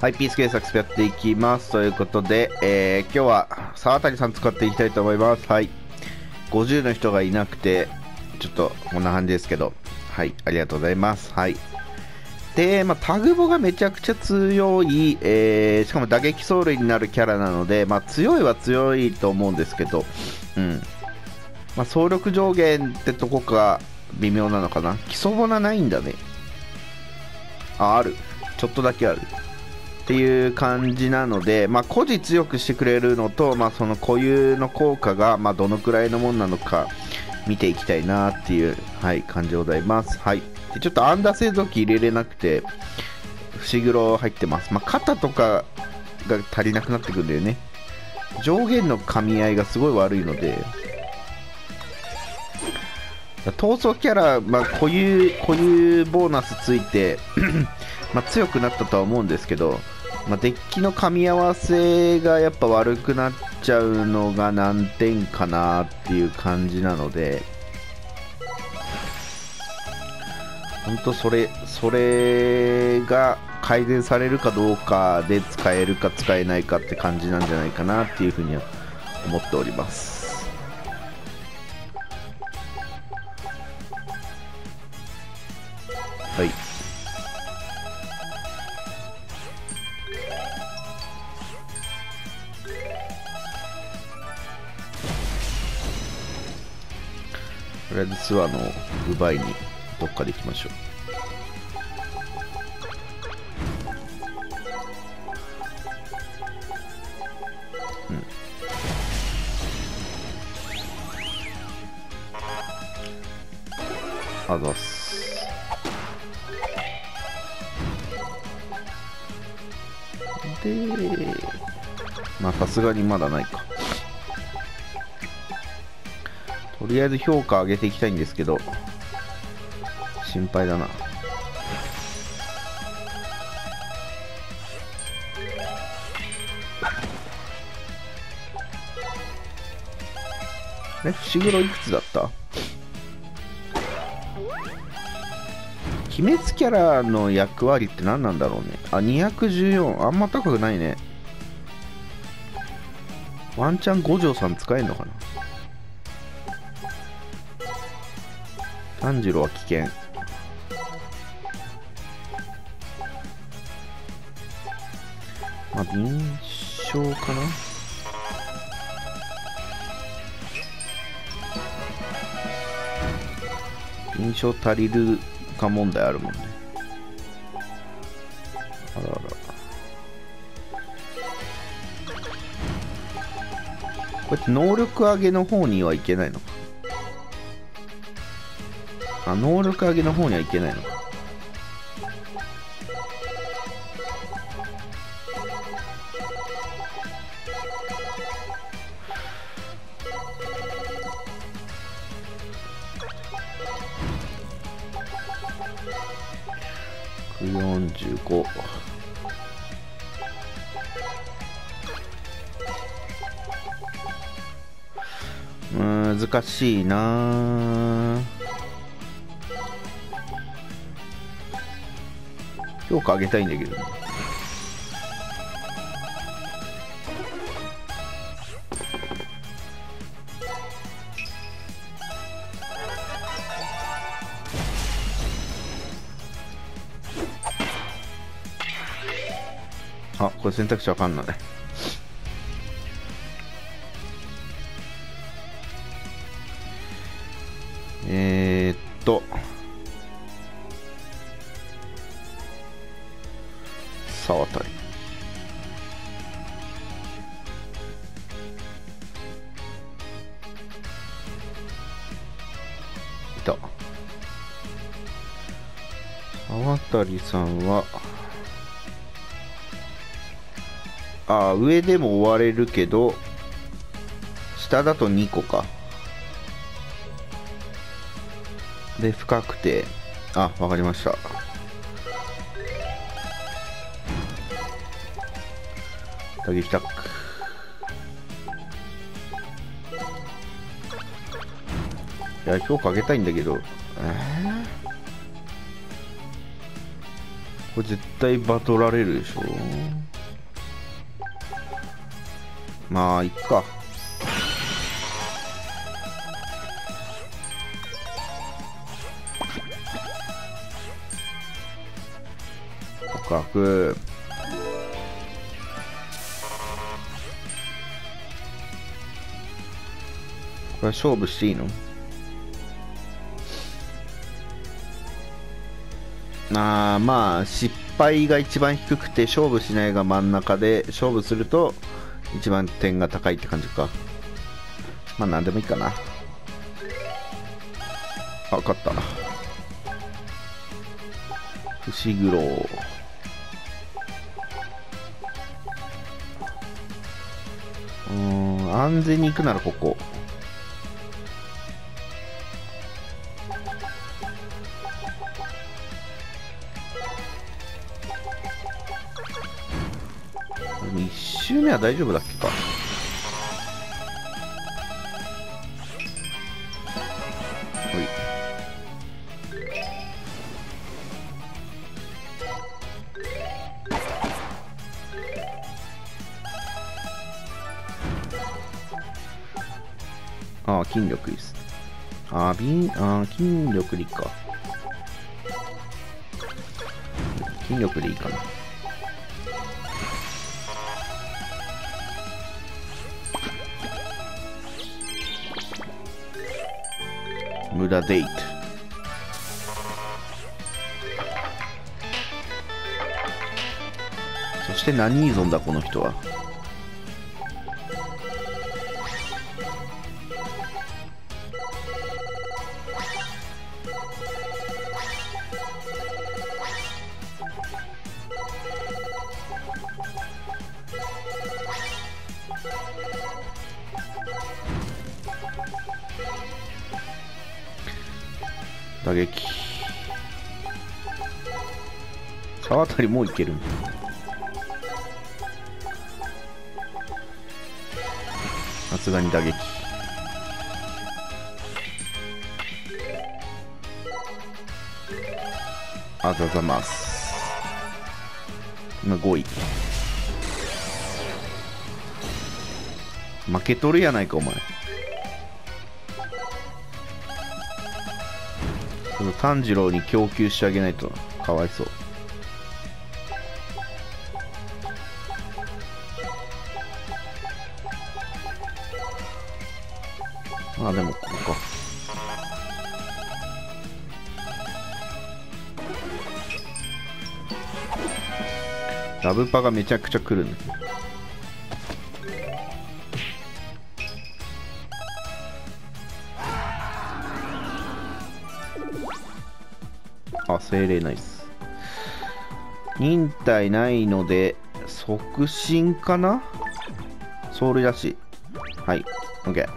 はい、ピース検索やっていきます。ということで、今日は沢谷さん使っていきたいと思います。はい。50の人がいなくて、ちょっとこんな感じですけど、はい、ありがとうございます。はい。で、まあ、タグボがめちゃくちゃ強い、しかも打撃走塁になるキャラなので、まあ、強いは強いと思うんですけど、うん。まあ、総力上限ってとこか、微妙なのかな。基礎ボナないんだね。あ、ある。ちょっとだけある。っていう感じなので、まあ、個人強くしてくれるのと、まあ、その固有の効果が、まあ、どのくらいのもんなのか見ていきたいなっていう、はい、感じでございます。はい。で、ちょっとアンダー製造機入れれなくて、伏黒入ってます。まあ、肩とかが足りなくなってくるんだよね。上限の噛み合いがすごい悪いので、闘争キャラ、まあ、固有ボーナスついてまあ強くなったとは思うんですけど、まあ、デッキの噛み合わせがやっぱ悪くなっちゃうのが難点かなっていう感じなので、本当それが改善されるかどうかで使えるか使えないかって感じなんじゃないかなっていうふうには思っております。はい、とりあえずツアーの奪いにどっかで行きましょう。うん、あざっす。で、まあさすがにまだないか。とりあえず評価上げていきたいんですけど、心配だな。え、伏黒いくつだった？鬼滅キャラの役割って何なんだろうね。あ、214。あんま高くないね。ワンチャン五条さん使えんのかな。炭治郎は危険。まあ、敏捷かな。敏捷足りる問題あるもんね。あらあら。こうやって能力上げの方にはいけないのか。あ、能力上げの方にはいけないのか。45。難しいな。評価上げたいんだけど、ね、あ、これ選択肢わかんない。沢渡り。いた。沢渡りさんはあ、上でも追われるけど下だと2個かで不確定。あ、わかりました。打撃タック。いや、評価上げたいんだけど、これ絶対バトられるでしょ。まあいっか。告白。これ勝負していいの？ああ、まあ失敗が一番低くて勝負しないが真ん中で、勝負すると一番点が高いって感じか。まあ何でもいいかな。あ、勝ったな。伏黒。うん、安全に行くならここ。1周目は大丈夫だっけか。はい、ああ筋力いいっす。ああ筋力でいいか。筋力でいいかな。無駄デート。そして何依存だこの人は。打撃。沢渡りもういける。さすがに打撃。あざざます。今5位。負けとるやないかお前。炭治郎に供給してあげないとかわいそう。まあでもここか。ラブパがめちゃくちゃ来るね。精霊ナイス。忍耐ないので促進かな。ソウルだし、はい、 OK。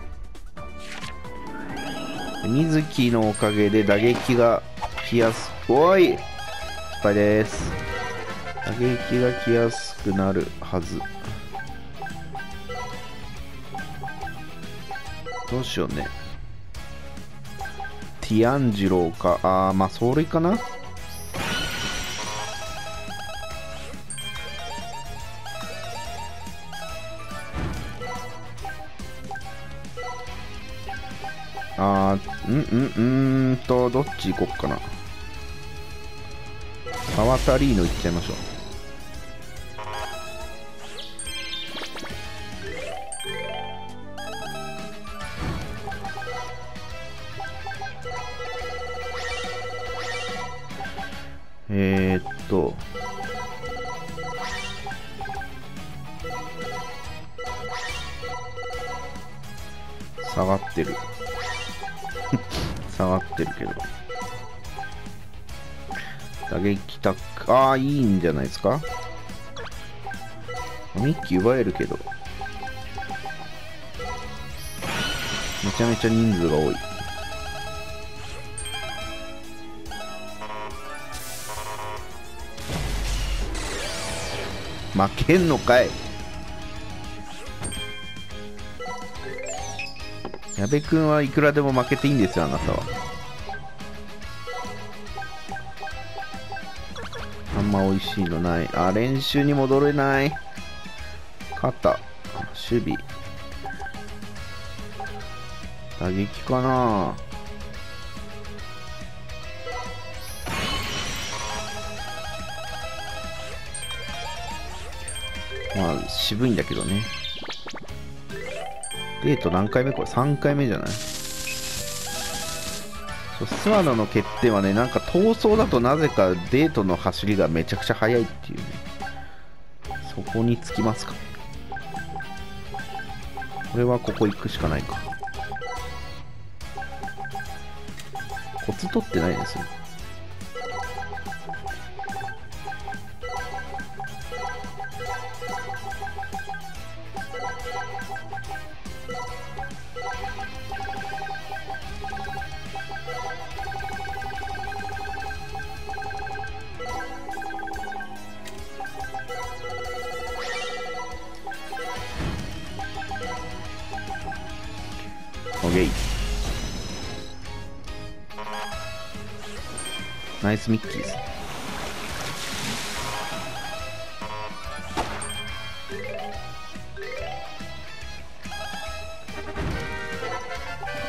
水木のおかげで打撃が来やすく、おい失敗です。打撃が来やすくなるはず。どうしようね。ティアンジローか。ああ、まあ走塁かな。あー、どっち行こっかな。サワタリーノ行っちゃいましょう。下がってる下がってるけど打撃タック、ああいいんじゃないですか。ミッキー奪えるけどめちゃめちゃ人数が多い。負けんのかい。矢部君はいくらでも負けていいんですよあなたは。あんま美味しいのない。あ、練習に戻れない。肩、守備、打撃かな。まあ渋いんだけどね。デート何回目これ、3回目じゃない。スワロの欠点はね、なんか闘争だとなぜかデートの走りがめちゃくちゃ速いっていうね。そこにつきますか。これはここ行くしかないか。コツ取ってないですよ。ナイスミッキーズ。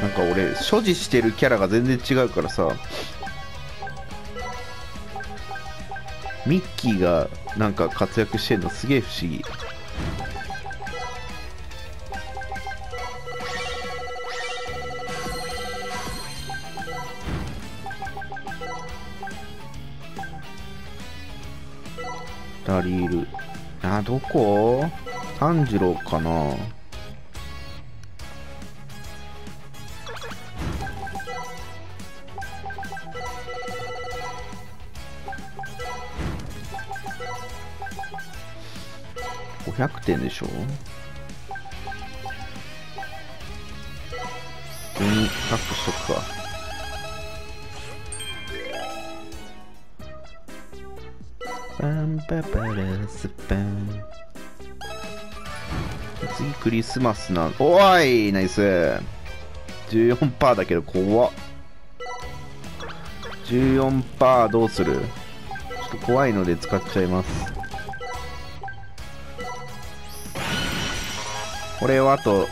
なんか俺所持してるキャラが全然違うからさ、ミッキーがなんか活躍してんのすげえ不思議。2人いる。あ、どこ？炭治郎かな。500点でしょ。全員タップしとくか。次クリスマスな。おーい、ナイス。 14% だけど怖っ。 14% どうする。ちょっと怖いので使っちゃいます。これをあと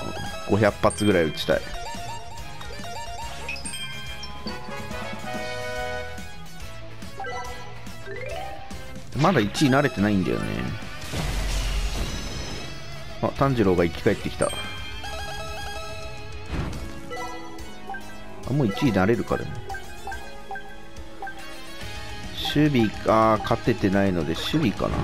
500発ぐらい撃ちたい。まだ1位慣れてないんだよね。あ、炭治郎が生き返ってきた。あ、もう1位慣れるからね。守備か、勝ててないので守備かな。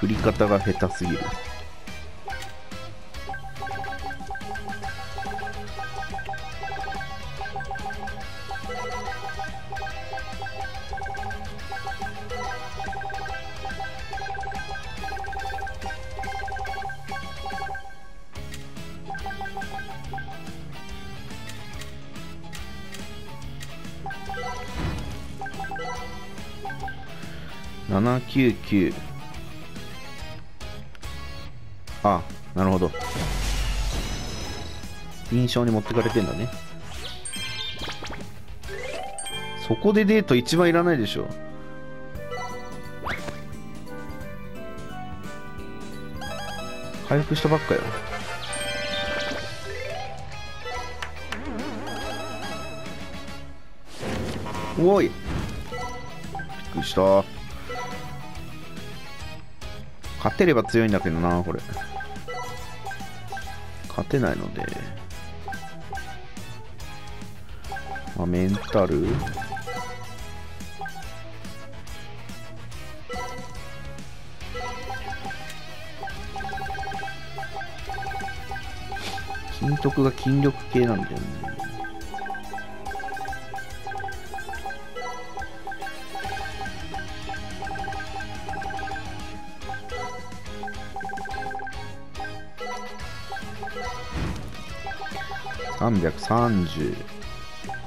振り方が下手すぎる。799。あ、なるほど。印象に持ってかれてんだね。そこでデート一番いらないでしょ。回復したばっかよ。おい、びっくりした。勝てれば強いんだけどな、これ。勝てないので、まあ、メンタル金徳が筋力系なんだよね。330、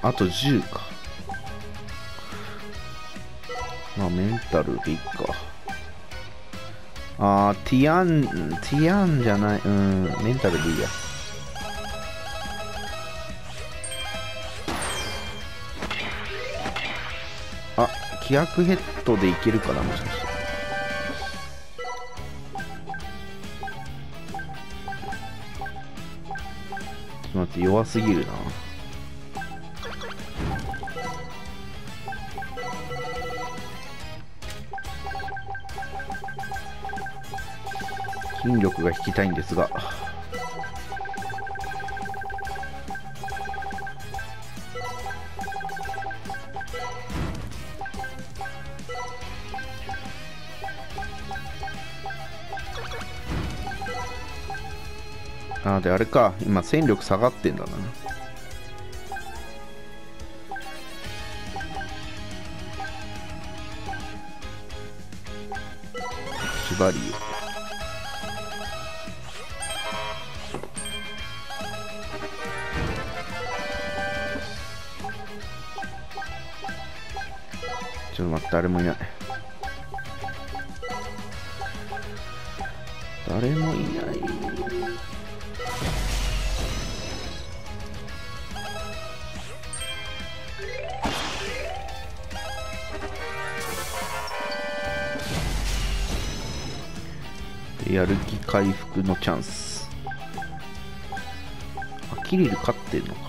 あと10か。まあメンタルでいいか。ティアンじゃない、メンタルでいいや。あ、気迫ヘッドでいけるかな、もしかして。ちょっと待って、弱すぎるな。筋力が引きたいんですが、あ、であれか、今戦力下がってんだな。縛りちょっと待って、誰もいない、誰もいない。やる気回復のチャンス。あ、キリル勝ってんのか、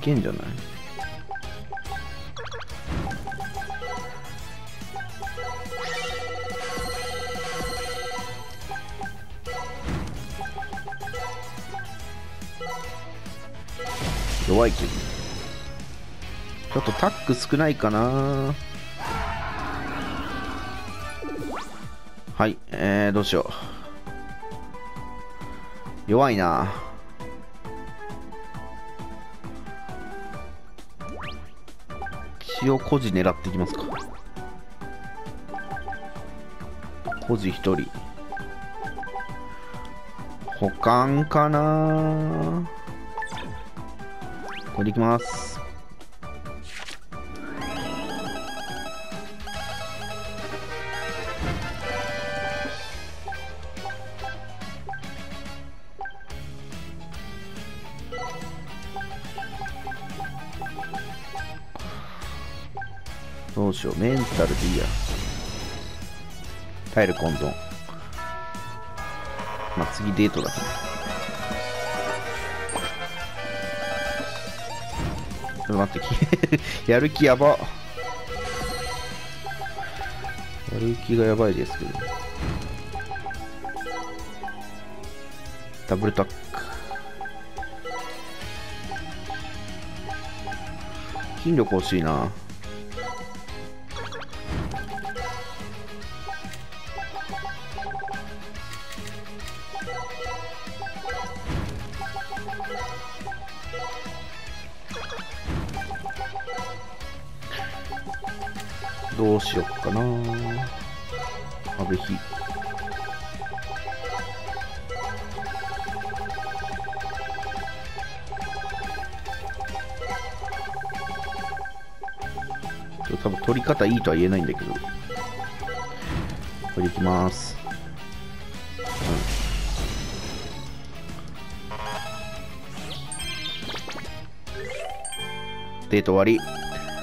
いけんじゃない。弱いけどちょっとタック少ないかな。はい、どうしよう、弱いな。一応孤児狙っていきますか。孤児1人保管かな。これでいきます。どうしよう、メンタルでいいや。耐える温存、まあ、次デートだけど。ちょっと待ってやる気やば、やる気がやばいですけど。ダブルタック筋力欲しいな。どうしよっかな。阿部比多分取り方いいとは言えないんだけど、これでいきます。デート終わり、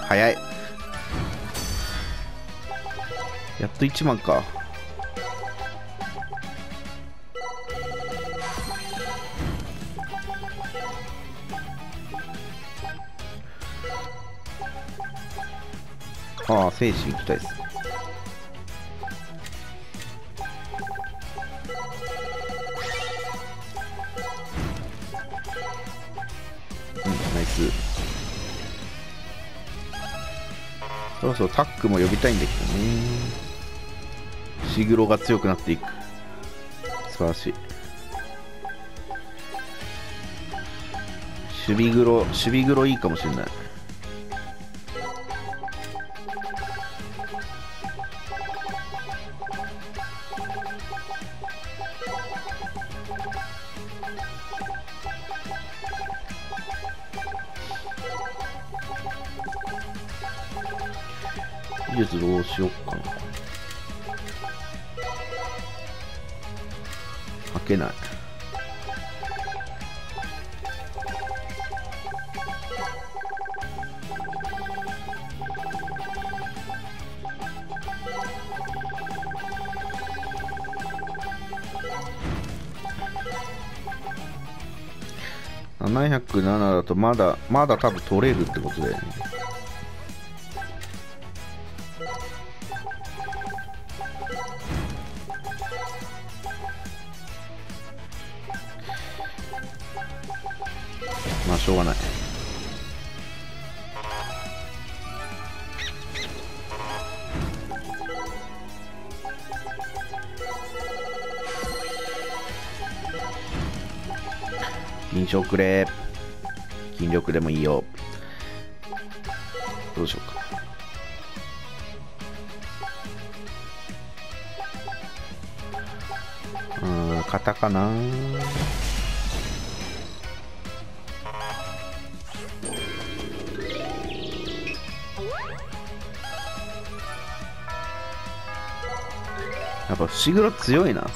早い。やっと1万か。ああ、精神行きたいです。うん、ナイス。そろそろタックも呼びたいんだけどね。石黒が強くなっていく、素晴らしい。守備黒いいかもしれない。技術どうしよっかな。開けない。707だとまだ多分取れるってことだよね。まあしょうがない。金賞くれ。筋力でもいいよ。どうしようか。型かな。やっぱ伏黒強いな。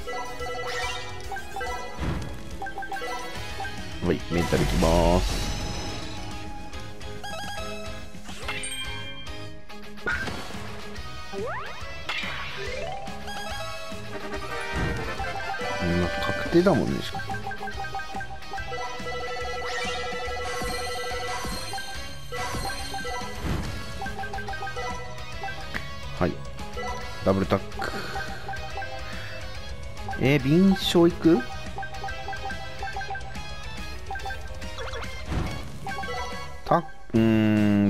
はい、メンタルいきます。確定だもんね、しかも。はい、ダブルタック。敏捷いく？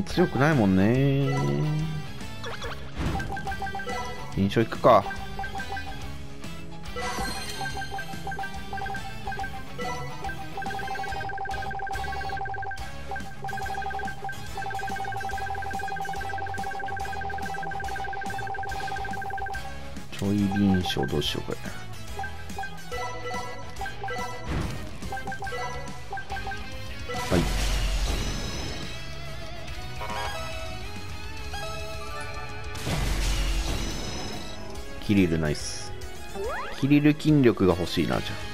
強くないもんね。印象いくか。ちょい臨床どうしようか。はい。キリルナイス。キリル筋力が欲しいな。じゃ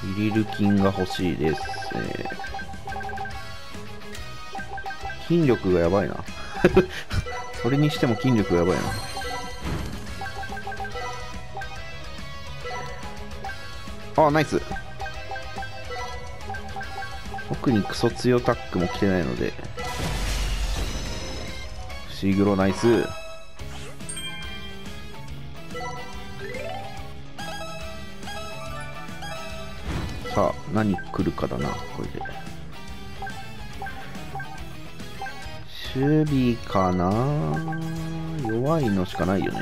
キリル筋が欲しいです、筋力がやばいなそれにしても筋力がやばいな。ああナイス。特にクソ強タックも来てないので伏黒ナイス。さあ何来るかだな。これで守備かな。弱いのしかないよね。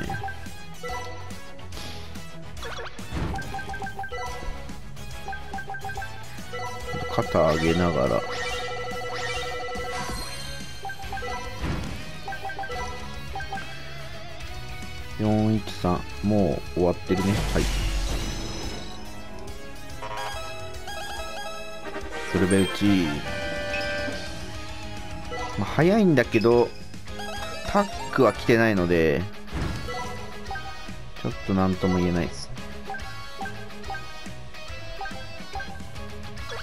肩上げながら413もう終わってるね。はい鶴瓶打ち、まあ、早いんだけどタックは来てないのでちょっと何とも言えないです。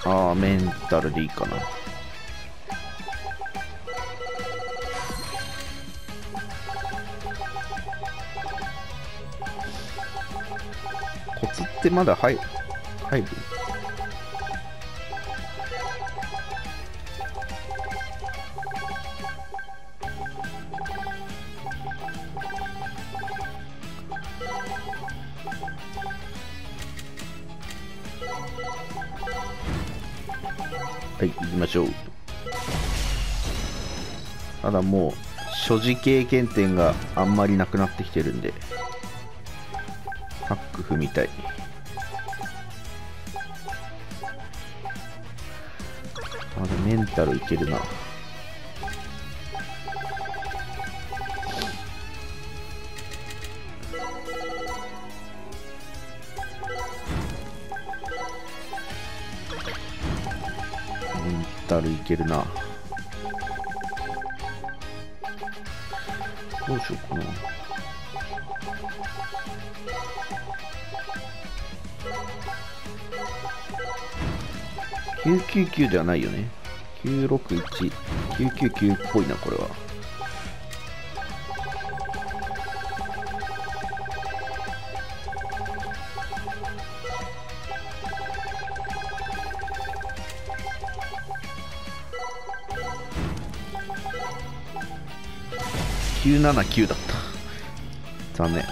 ああメンタルでいいかな。コツってまだ入る。はい、行きましょう。ただもう、所持経験点があんまりなくなってきてるんで、パック踏みたい。まだメンタルいけるな。いけるな。どうしようかな。999ではないよね。961、999っぽいな、これは。979だった。残念。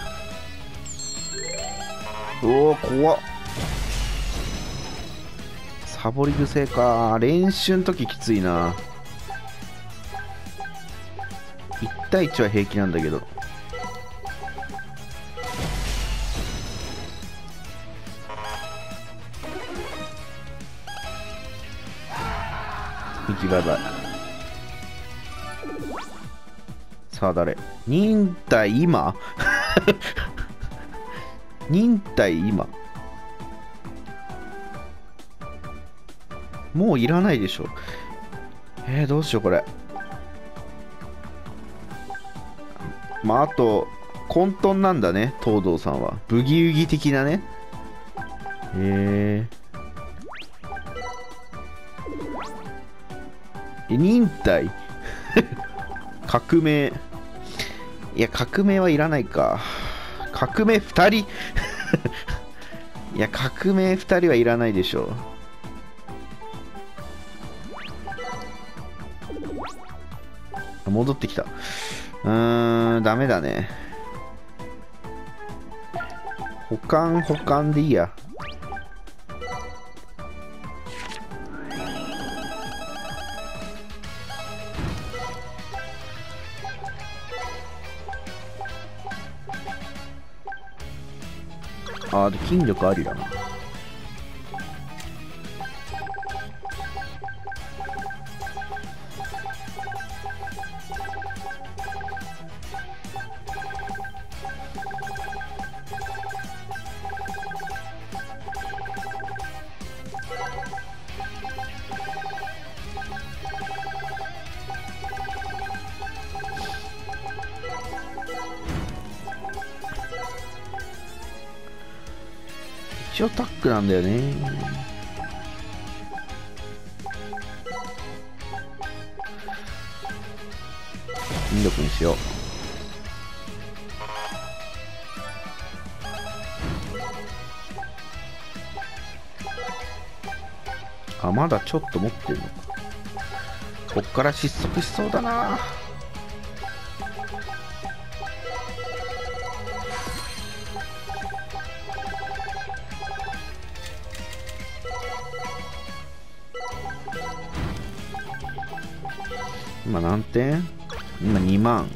おお、怖っ。サボり癖か。練習の時きついな。1対1は平気なんだけど、ミキバイバイ。さあ誰？忍耐今忍耐今もういらないでしょ。どうしようこれ。まああと混沌なんだね、東堂さんは。ブギウギ的なね。忍耐革命。いや、革命はいらないか。革命2人いや、革命2人はいらないでしょう。戻ってきた。ダメだね。保管でいいや。あ、で筋力ありだな。一応タックなんだよね。筋力にしよう。あ、まだちょっと持ってるのか。こっから失速しそうだな。今何点？今2万。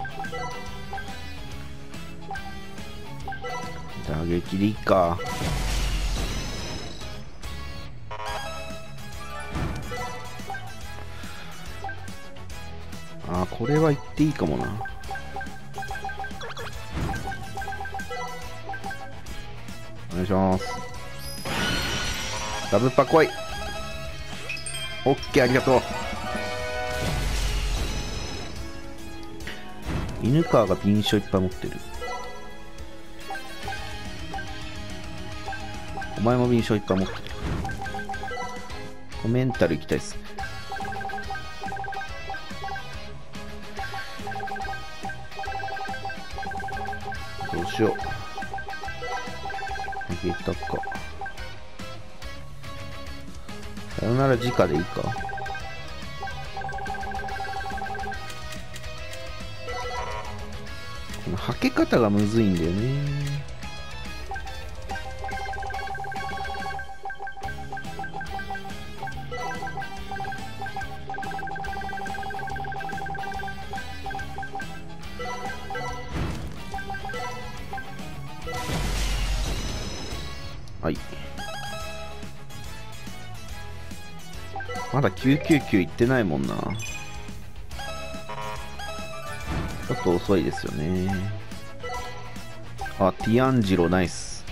打撃でいいか。あ、これはいっていいかもな。お願いします。ダブパ来い。オッケー、ありがとう。犬川が敏捷いっぱい持ってる。お前も敏捷いっぱい持ってる。メンタルいきたいっす。どうしよう。逃げたか。さよなら直でいいか。はけ方がむずいんだよね。はい。まだ999いってないもんな。ちょっと遅いですよね。あ、ティアンジロナイス。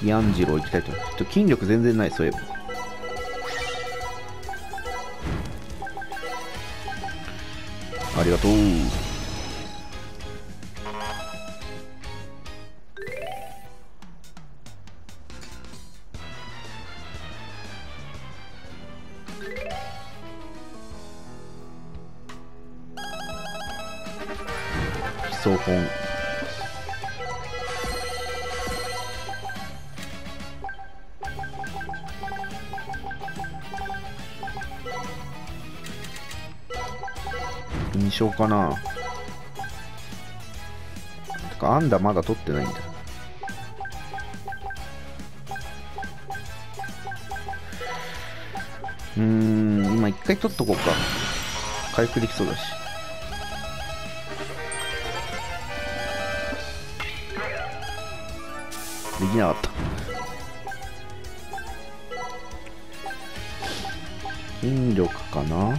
ティアンジロ行きたいと。ちょっと筋力全然ない、そういえば。ありがとう。基礎本。2勝かな。てかアンダーまだ取ってないんだ。今一回取っとこうか。回復できそうだし。できなかった。筋力かな。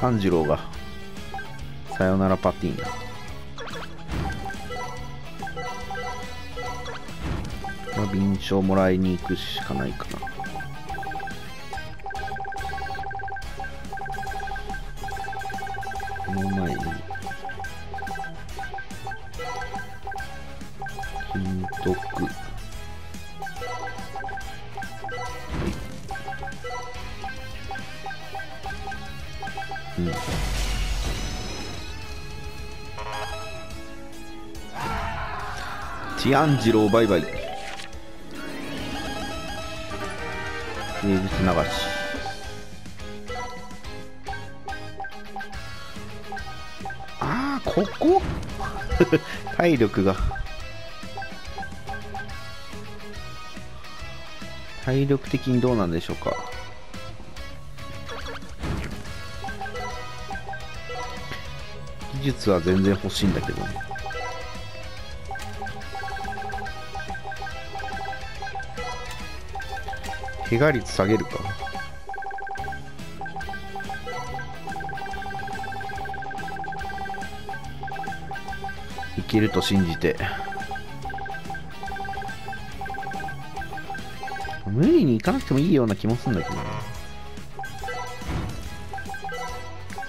炭治郎がさよならパティーンだ。まあ便所もらいに行くしかないかな。この前に金徳ティアンジローバイバイ。芸術流し。ああ、ここ体力が。体力的にどうなんでしょうか。技術は全然欲しいんだけどね。怪我率下げるか。いけると信じて。無理にいかなくてもいいような気もするんだけどな。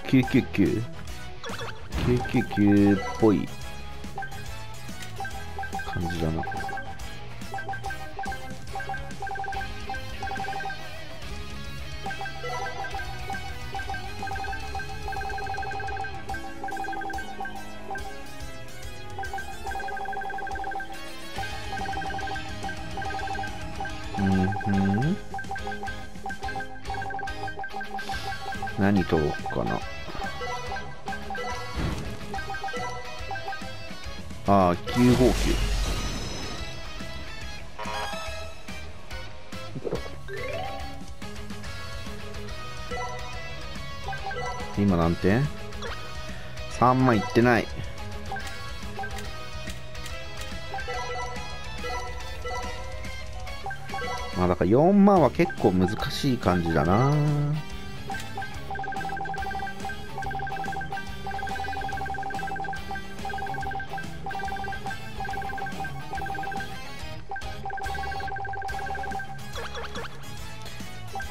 999 999っぽい感じだな。何取ろうかな。ああ、959。今何点 ?3 万いってない。まあだから4万は結構難しい感じだな。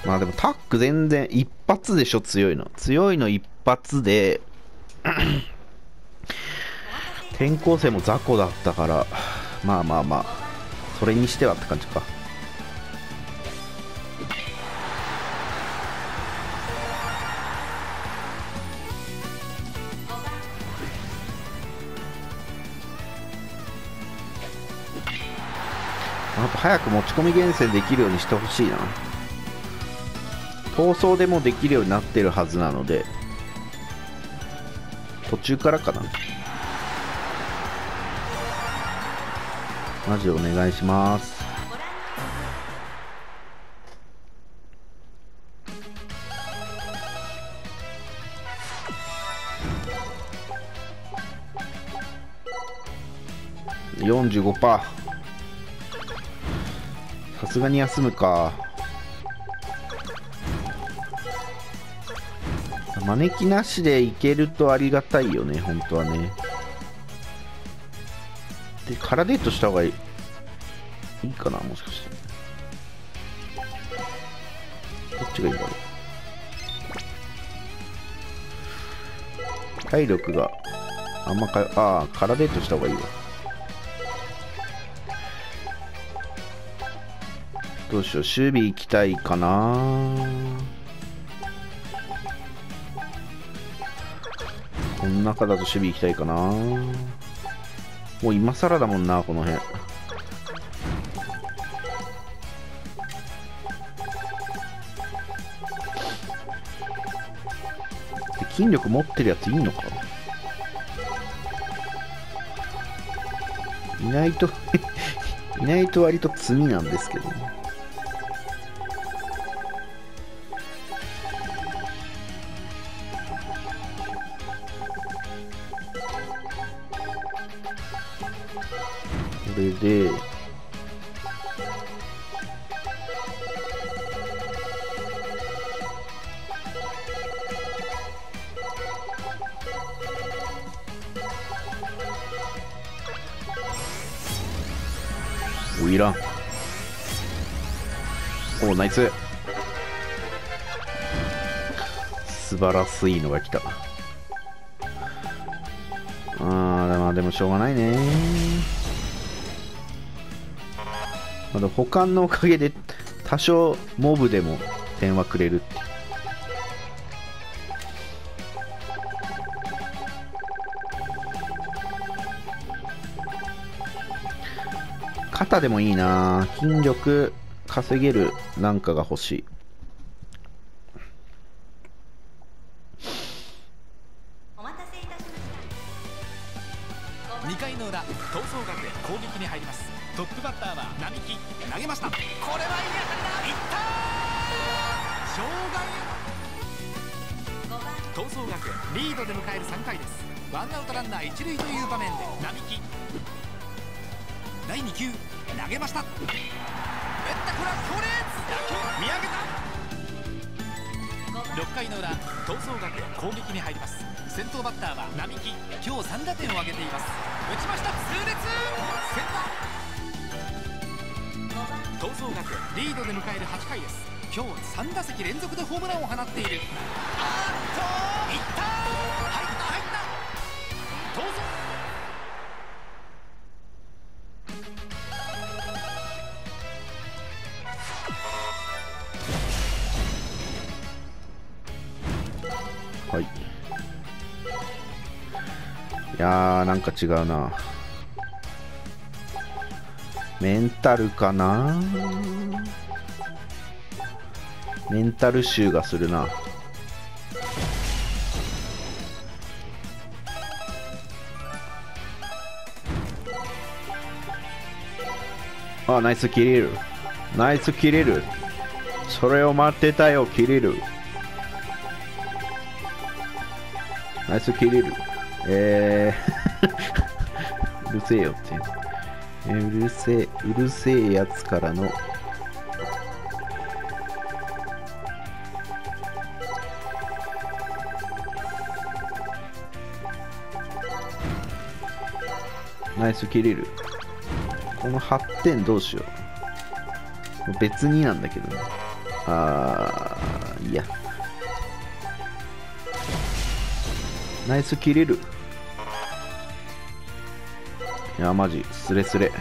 まあでもタック全然一発でしょ。強いの一発で転校生も雑魚だったから、まあまあまあそれにしてはって感じか。あと早く持ち込み厳選できるようにしてほしいな。闘争でもできるようになってるはずなので、途中からかな。マジお願いします。45%、 さすがに休むか。招きなしでいけるとありがたいよね、本当はね。でカラデートした方がいいかな、もしかして。どっちがいいんだろう。体力があんまか、ああカラデートした方がいいわ。どうしよう、守備行きたいかな。この中だと守備行きたいかな。もう今更だもんな、この辺。筋力持ってるやついんのか、いないといないと割と罪なんですけどね。これでおいらん、おおナイス、素晴らしいのが来た。あー、まあでもしょうがないね。まだ保管のおかげで多少モブでも点はくれるって。肩でもいいな。筋力稼げるなんかが欲しい。2回の裏、闘争学園攻撃に入ります。トップバッターは並木、投げました。これはいい当たりだ。いったー、障害。闘争学園リードで迎える3回です。ワンアウトランナー一塁という場面で並木、第2球投げました。めったくら強烈、打球見上げた。6回の裏、闘争学園攻撃に入ります。先頭バッターは並木、今日3打点を挙げています。打ちました、痛烈センター。闘争学園リードで迎える8回です。今日3打席連続でホームランを放っている。あっといった、入った入った。闘争、はい、いやーなんか違うな。メンタルかな、メンタル臭がするな。あ、ナイスキリル、ナイスキリル、それを待ってたよキリル、ナイスキリル。うるせえよっていう、うるせえやつからのナイスキリル。この8点どうしよう、別になんだけど、ね、ああいや、ナイスキリル。いやマジスレスレ、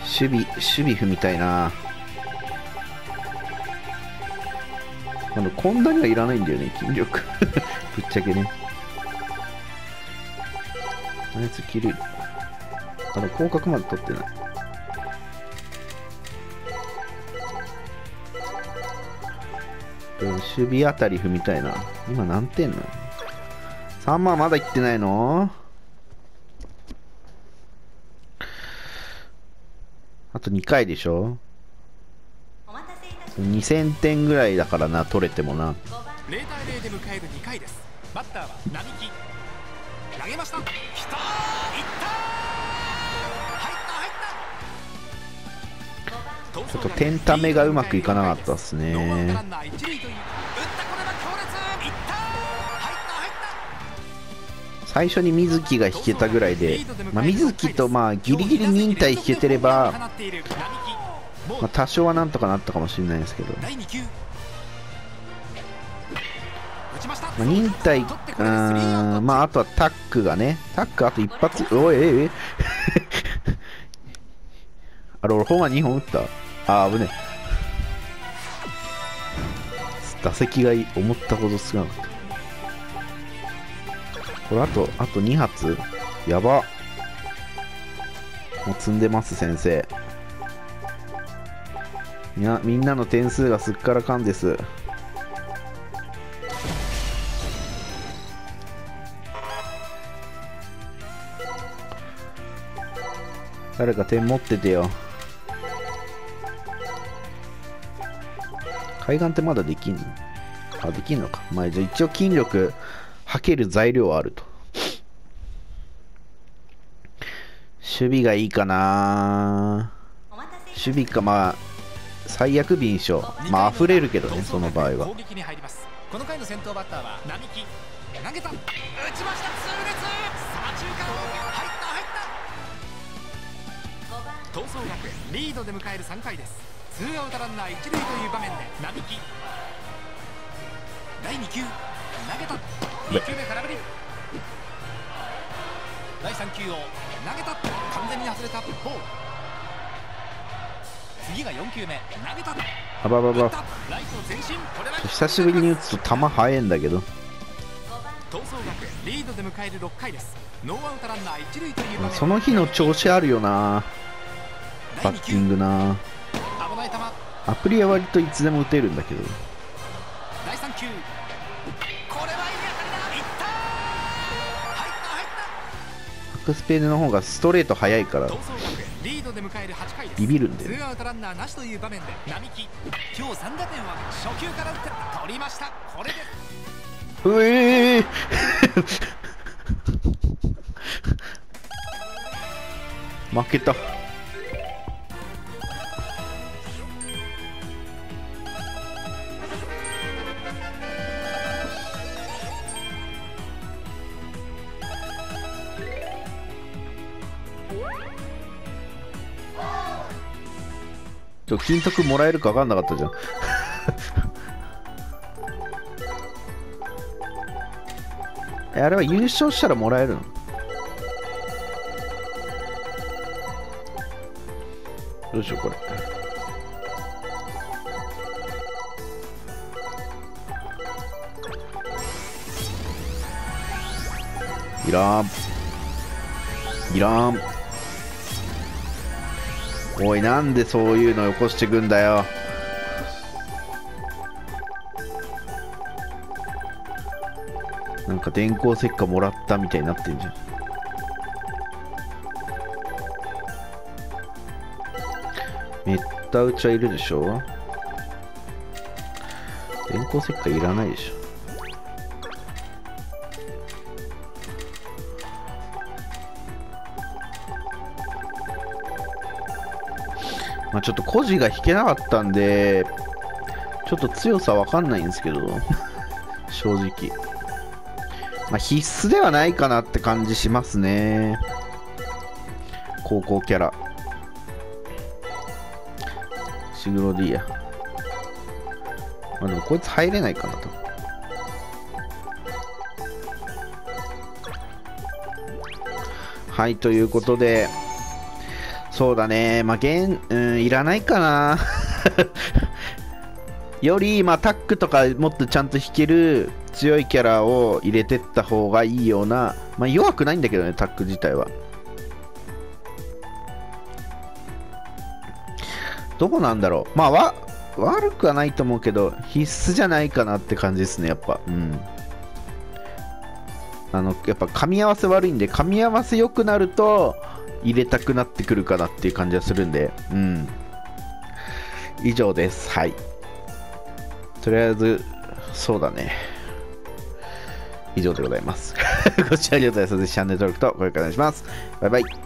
守備踏みたいな。こんなにはいらないんだよね筋力ぶっちゃけね。ナイスキリル。ただ広角まで取ってない。守備あたり踏みたいな。今何点なの？ 3 万まだいってないの？あと2回でしょ。2000点ぐらいだからな、取れてもな。0対0で迎える2回です。バッターは並木。投げました。きたー。いったー。入った。ちょっと点ためがうまくいかなかったですね。打った。これは強烈。いったー。入った。最初に水木が引けたぐらいで、まあ水木とまあギリギリ忍耐引けてれば、まあ多少はなんとかなったかもしれないですけど。まあ、忍耐、まあ、あとはタックがね、タックあと一発、おい、あれ、俺、ホーマー2本打った。あー、危ねえ。打席がいい、思ったほど少なかった。これ、あと2発、やば。もう積んでます、先生。いや、みんなの点数がすっからかんです。誰か点持っててよ。海岸ってまだできんの？あ、できんのか。まあ、じゃあ一応筋力吐ける材料はあると。守備がいいかな。守備か、まあ最悪敏捷。まあ溢れるけどね、その場合は。この回の先頭バッターは並木。投げた。打ちました。痛烈。左中間を。桐草学園リードで迎える3回です。ツーアウトランナー1塁という場面で並木。第2球投げた。2球目空振り。第3球を投げた。完全に外れた。ボール。次が4球目投げた。あばばば。ライト前進。これは久しぶりに打つと球速いんだけど。桐草学園リードで迎える6回です。ノーアウトランナー1塁という場面。その日の調子あるよな、バッティングな。アプリは割といつでも打てるんだけど。第3球。これはいい当たりだ。バックスペードの方がストレート速いからビビるんで。ツーアウトランナーなしという場面で並木。今日3打点は初球から打って取りました。これでうええ負けた。ちょっと金徳もらえるか分かんなかったじゃん。あれは優勝したらもらえるの？どうしようこれ。いらんいらん。おい、なんでそういうのよこしてくんだよ。なんか電光石火もらったみたいになってんじゃん。めった打ちはいるでしょ。電光石火いらないでしょ。まあちょっと個人が引けなかったんで、ちょっと強さわかんないんですけど、正直。まあ必須ではないかなって感じしますね。高校キャラ。シグロディア。まあでもこいつ入れないかなと。はい、ということで、そうだね、まあいらないかな。より、まあ、タックとかもっとちゃんと引ける強いキャラを入れてった方がいいような、まあ、弱くないんだけどね、タック自体は。どこなんだろう。まあ悪くはないと思うけど必須じゃないかなって感じですね、やっぱ。うん。やっぱ噛み合わせ悪いんで、噛み合わせ良くなると入れたくなってくるかなっていう感じはするんで、うん。以上です。はい。とりあえず、そうだね。以上でございます。ご視聴ありがとうございます。チャンネル登録と高評価お願いします。バイバイ。